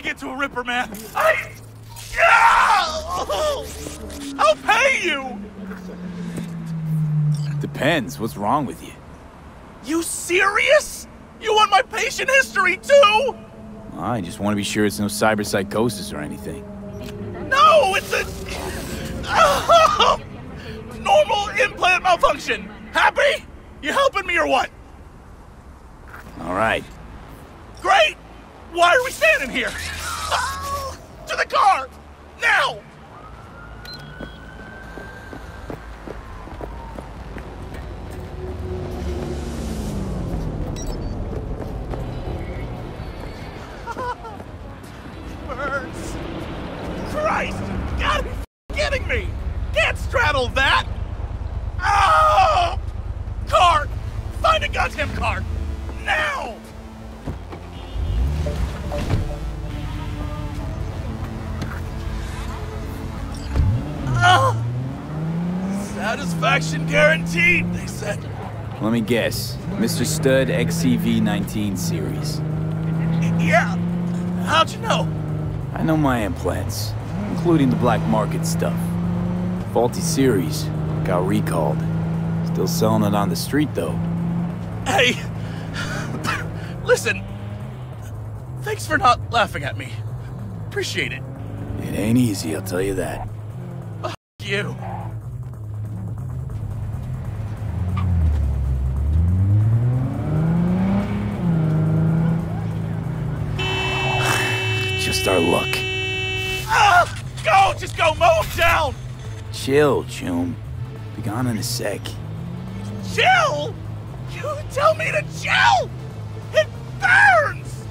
gotta get to a ripper, man. I'll pay you! Depends. What's wrong with you? You serious? You want my patient history, too? Well, I just want to be sure it's no cyberpsychosis or anything. No, it's a... normal implant malfunction. Happy? You helping me or what? All right. Great! Why are we standing here? To the car! Now! Birds! Christ! You gotta be kidding me! Can't straddle that! Oh! Car! Find a goddamn car! Now! Satisfaction guaranteed, they said. Let me guess. Mr. Stud XCV-19 series. Yeah. How'd you know? I know my implants, including the black market stuff. Faulty series. Got recalled. Still selling it on the street, though. Hey. Listen. Thanks for not laughing at me. Appreciate it. It ain't easy, I'll tell you that. You. Just our luck. Go! Just go! Mow him down! Chill, Choom. Be gone in a sec. Chill? You tell me to chill? It burns!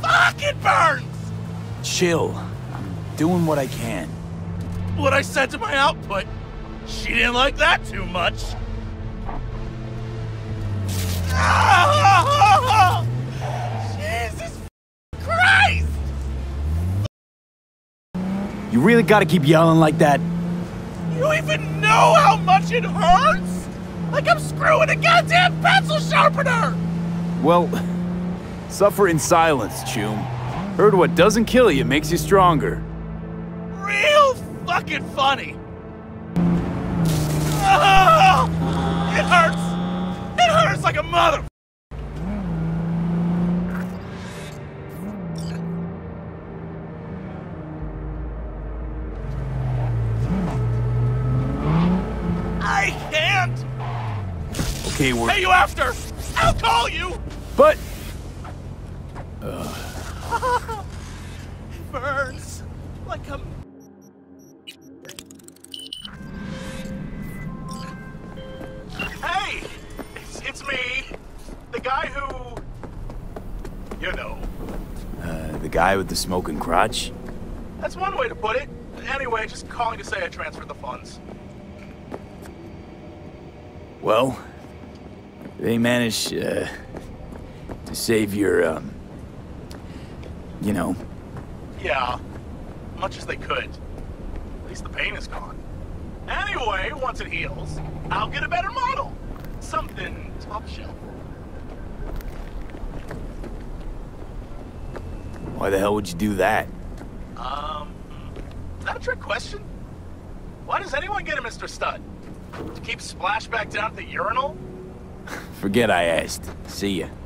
Fuck, it burns! Chill. I'm doing what I can. What I said to my output. She didn't like that too much. Oh, Jesus Christ! You really gotta keep yelling like that? You even know how much it hurts? Like I'm screwing a goddamn pencil sharpener! Well, suffer in silence, Choom. Heard what doesn't kill you makes you stronger. Fucking funny. Oh, it hurts. It hurts like a mother. I can't. Okay, we're. Hey, you after? I'll call you. But. It burns like a. It's me, the guy who, you know. The guy with the smoking crotch? That's one way to put it. Anyway, just calling to say I transferred the funds. Well, they managed to save your, you know. Yeah, much as they could. At least the pain is gone. Anyway, once it heals, I'll get a better model. Something top shelf. Why the hell would you do that? Is that a trick question? Why does anyone get a Mr. Stud? To keep splash back down at the urinal? Forget I asked. See ya.